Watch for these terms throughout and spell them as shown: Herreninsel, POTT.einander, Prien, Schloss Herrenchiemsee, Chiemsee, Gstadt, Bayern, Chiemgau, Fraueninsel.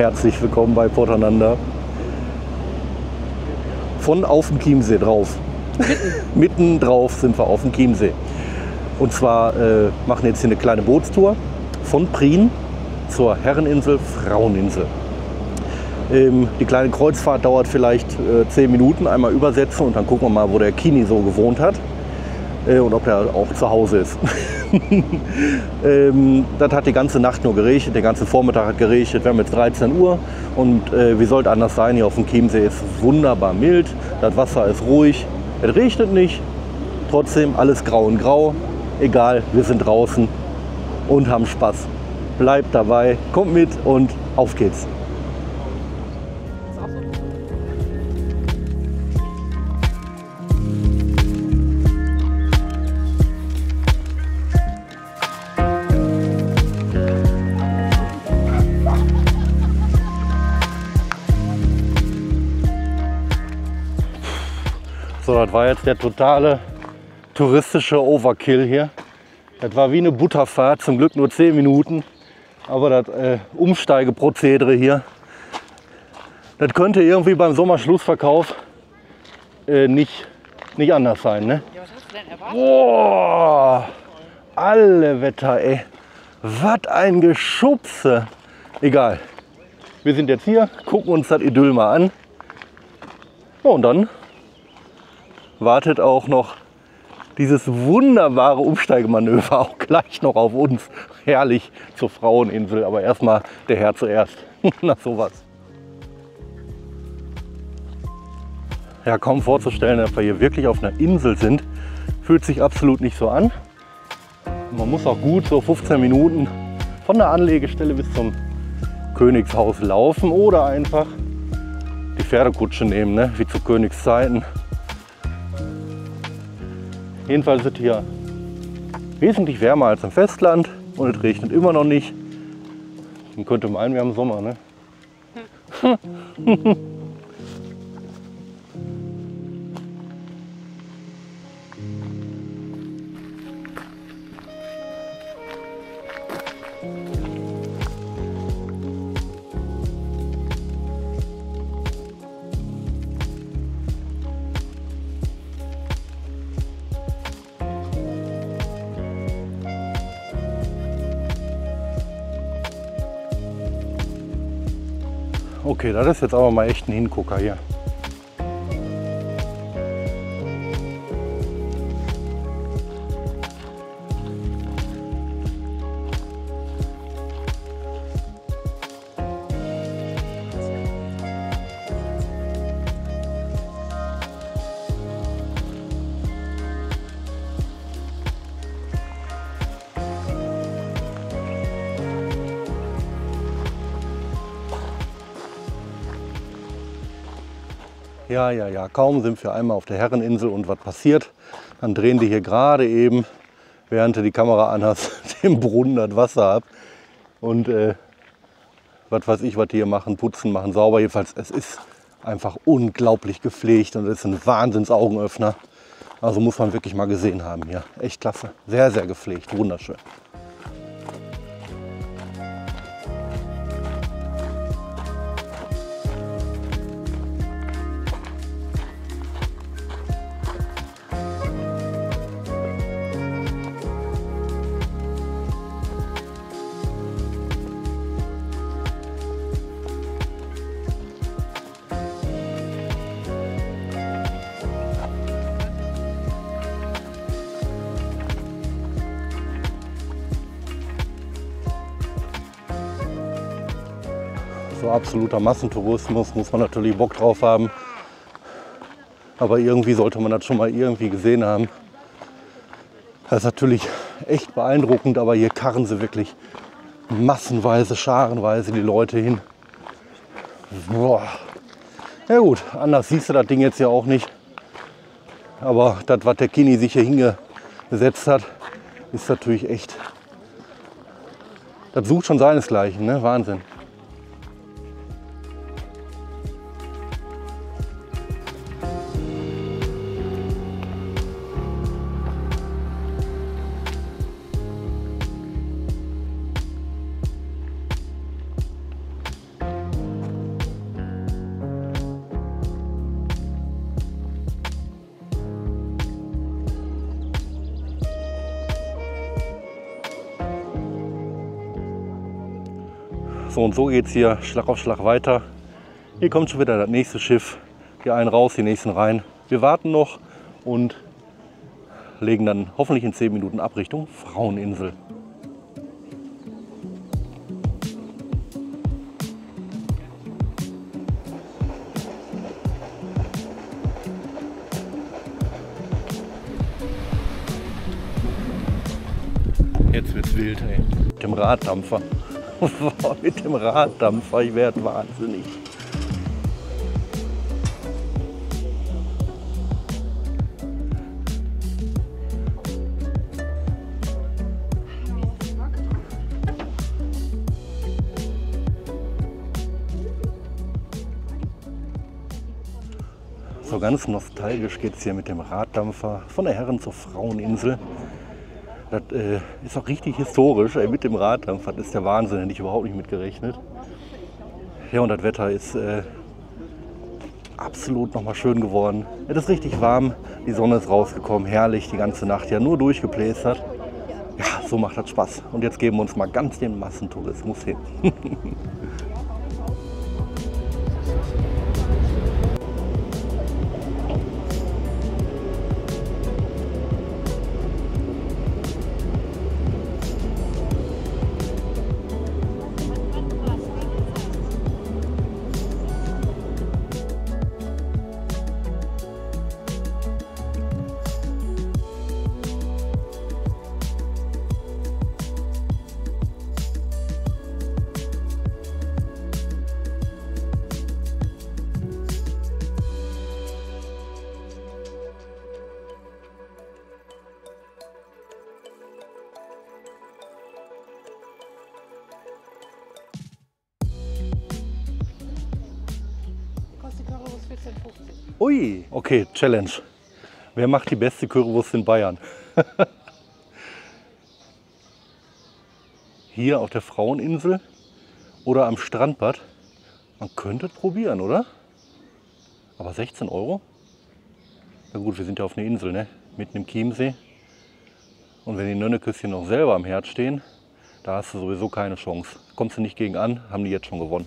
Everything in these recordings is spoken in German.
herzlich willkommen bei POTT.einander. Von auf dem Chiemsee drauf. Mitten drauf sind wir auf dem Chiemsee. Und zwar machen jetzt hier eine kleine Bootstour von Prien zur Herreninsel, Fraueninsel. Die kleine Kreuzfahrt dauert vielleicht 10 Minuten, einmal übersetzen und dann gucken wir mal, wo der Kini so gewohnt hat und ob der auch zu Hause ist. Das hat die ganze Nacht nur geregnet, den ganzen Vormittag hat geregnet. Wir haben jetzt 13 Uhr und wie soll es anders sein, hier auf dem Chiemsee ist wunderbar mild, das Wasser ist ruhig, es regnet nicht, trotzdem alles grau und grau. Egal, wir sind draußen und haben Spaß. Bleibt dabei, kommt mit und auf geht's. So, das war jetzt der totale touristische Overkill hier. Das war wie eine Butterfahrt, zum Glück nur 10 Minuten. Aber das Umsteigeprozedere hier, das könnte irgendwie beim Sommerschlussverkauf nicht anders sein, ne? Ja, was hast du denn erwartet? Boah, alle Wetter, ey. Was ein Geschubse. Egal. Wir sind jetzt hier, gucken uns das Idyll mal an. Ja, und dann wartet auch noch dieses wunderbare Umsteigemanöver auch gleich noch auf uns. Herrlich zur Fraueninsel, aber erstmal der Herr zuerst. Na sowas. Ja, kaum vorzustellen, dass wir hier wirklich auf einer Insel sind, fühlt sich absolut nicht so an. Man muss auch gut so 15 Minuten von der Anlegestelle bis zum Königshaus laufen oder einfach die Pferdekutsche nehmen, ne? Wie zu Königszeiten. Jedenfalls ist es hier wesentlich wärmer als im Festland und es regnet immer noch nicht. Dann könnte man meinen, wir haben Sommer, ne? Hm. Okay, das ist jetzt aber mal echt ein Hingucker hier. Ja, ja, ja, kaum sind wir einmal auf der Herreninsel und was passiert, dann drehen die hier gerade eben, während du die Kamera anhast, dem Brunnen das Wasser ab. Und was weiß ich, was die hier machen, putzen, machen sauber. Jedenfalls, es ist einfach unglaublich gepflegt und es ist ein Wahnsinns-Augenöffner. Also muss man wirklich mal gesehen haben hier. Echt klasse. Sehr, sehr gepflegt. Wunderschön. So absoluter Massentourismus, muss man natürlich Bock drauf haben, aber irgendwie sollte man das schon mal irgendwie gesehen haben. Das ist natürlich echt beeindruckend, aber hier karren sie wirklich massenweise, scharenweise die Leute hin. Boah. Ja gut, anders siehst du das Ding jetzt ja auch nicht, aber das, was der Kini sich hier hingesetzt hat, ist natürlich echt, das sucht schon seinesgleichen, ne? Wahnsinn. So und so geht es hier Schlag auf Schlag weiter. Hier kommt schon wieder das nächste Schiff. Die einen raus, die nächsten rein. Wir warten noch und legen dann hoffentlich in 10 Minuten ab Richtung Fraueninsel. Jetzt wird's wild, ey. Mit dem Raddampfer. Mit dem Raddampfer, ich werde wahnsinnig. So ganz nostalgisch geht es hier mit dem Raddampfer von der Herren- zur Fraueninsel. Das ist auch richtig historisch, ey, mit dem Raddampfer. Das ist der Wahnsinn, hätte ich überhaupt nicht mitgerechnet. Ja, und das Wetter ist absolut nochmal schön geworden. Es ist richtig warm, die Sonne ist rausgekommen, herrlich, die ganze Nacht ja nur durchgeplästert. Ja, so macht das Spaß. Und jetzt geben wir uns mal ganz den Massentourismus hin. Ui, okay, Challenge. Wer macht die beste Currywurst in Bayern? Hier auf der Fraueninsel oder am Strandbad? Man könnte es probieren, oder? Aber 16 Euro? Na gut, wir sind ja auf einer Insel, ne? Mitten im Chiemsee. Und wenn die Nönneküsschen noch selber am Herd stehen, da hast du sowieso keine Chance. Kommst du nicht gegen an, haben die jetzt schon gewonnen.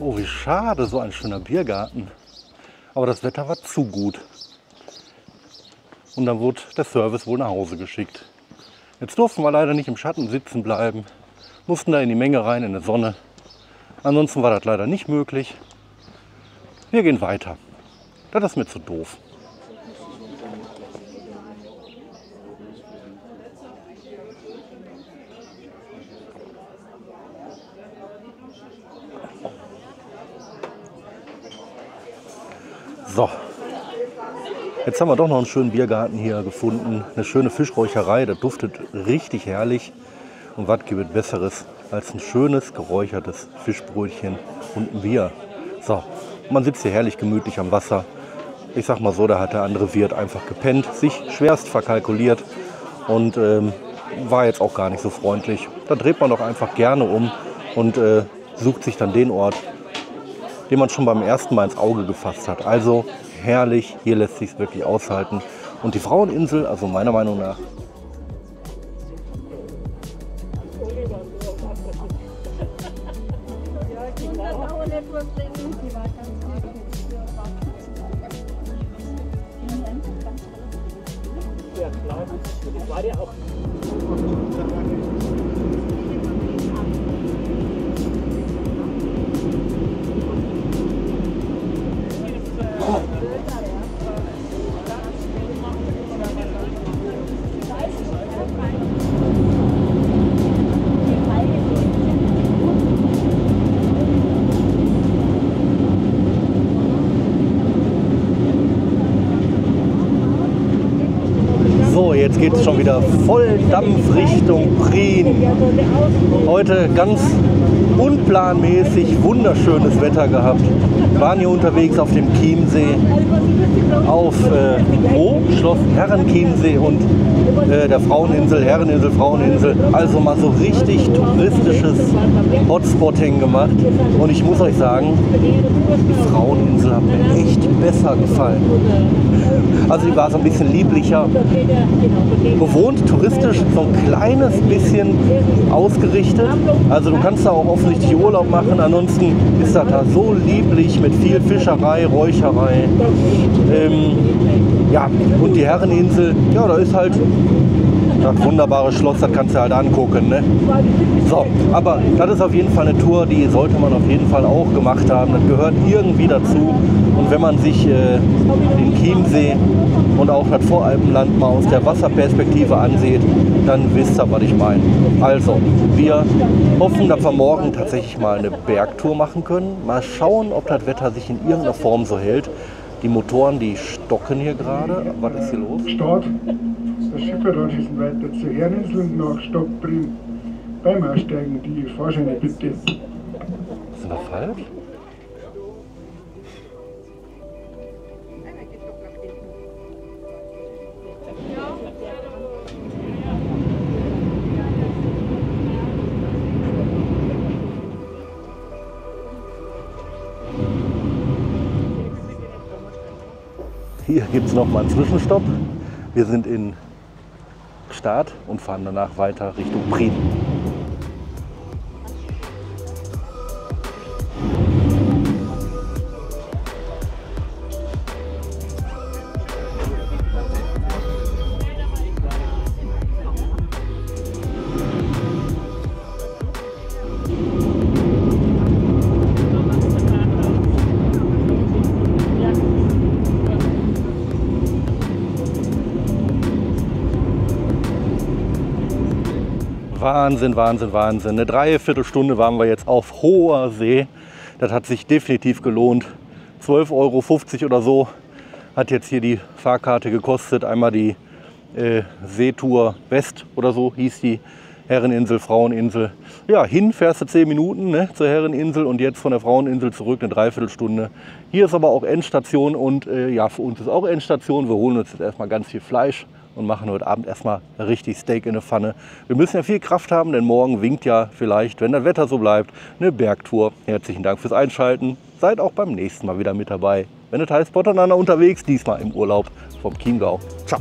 Oh, wie schade, so ein schöner Biergarten. Aber das Wetter war zu gut. Und dann wurde der Service wohl nach Hause geschickt. Jetzt durften wir leider nicht im Schatten sitzen bleiben. Mussten da in die Menge rein, in die Sonne. Ansonsten war das leider nicht möglich. Wir gehen weiter. Das ist mir zu doof. So, jetzt haben wir doch noch einen schönen Biergarten hier gefunden, eine schöne Fischräucherei, das duftet richtig herrlich. Und was gibt es Besseres als ein schönes geräuchertes Fischbrötchen und ein Bier. So, man sitzt hier herrlich gemütlich am Wasser. Ich sag mal so, da hat der andere Wirt einfach gepennt, sich schwerst verkalkuliert und war jetzt auch gar nicht so freundlich. Da dreht man doch einfach gerne um und sucht sich dann den Ort, den man schon beim ersten Mal ins Auge gefasst hat. Also herrlich, hier lässt sich es wirklich aushalten. Und die Fraueninsel, also meiner Meinung nach. jetzt geht es schon wieder voll Dampf Richtung Prien. Heute ganz unplanmäßig wunderschönes Wetter gehabt. Wir waren hier unterwegs auf dem Chiemsee, auf Schloss Herrenchiemsee und der Fraueninsel, Fraueninsel. Also mal so richtig touristisches Hotspotting gemacht. Und ich muss euch sagen, die Fraueninsel hat mir echt besser gefallen. Also die war so ein bisschen lieblicher, bewohnt, touristisch, so ein kleines bisschen ausgerichtet. Also du kannst da auch offensichtlich Urlaub machen. Ansonsten ist das da so lieblich mit viel Fischerei, Räucherei. Ja, und die Herreninsel, ja, da ist halt das wunderbare Schloss, das kannst du halt angucken, ne? So, aber das ist auf jeden Fall eine Tour, die sollte man auf jeden Fall auch gemacht haben. Das gehört irgendwie dazu. Und wenn man sich den Chiemsee und auch das Voralpenland mal aus der Wasserperspektive ansieht, dann wisst ihr, was ich meine. Also, wir hoffen, dass wir morgen tatsächlich mal eine Bergtour machen können. Mal schauen, ob das Wetter sich in irgendeiner Form so hält. Die Motoren, die stocken hier gerade. Was ist hier los? Start. Der Schifferrad ist weiter zur Herreninsel und nach Gstadt Prien. Beim Aussteigen die Fahrscheine bitte. Sind wir falsch? Hier gibt es nochmal einen Zwischenstopp. Wir sind in Gstadt und fahren danach weiter Richtung Prien. Wahnsinn, Wahnsinn, Wahnsinn. Eine Dreiviertelstunde waren wir jetzt auf hoher See. Das hat sich definitiv gelohnt. 12,50 € oder so hat jetzt hier die Fahrkarte gekostet. Einmal die Seetour West oder so hieß die, Herreninsel, Fraueninsel. Ja, hin fährst du 10 Minuten, ne, zur Herreninsel und jetzt von der Fraueninsel zurück eine Dreiviertelstunde. Hier ist aber auch Endstation und ja, für uns ist auch Endstation. Wir holen uns jetzt erstmal ganz viel Fleisch und machen heute Abend erstmal richtig Steak in eine Pfanne. Wir müssen ja viel Kraft haben, denn morgen winkt ja vielleicht, wenn das Wetter so bleibt, eine Bergtour. Herzlichen Dank fürs Einschalten. Seid auch beim nächsten Mal wieder mit dabei. Wenn es heißt POTT.einander unterwegs, diesmal im Urlaub vom Chiemgau. Ciao.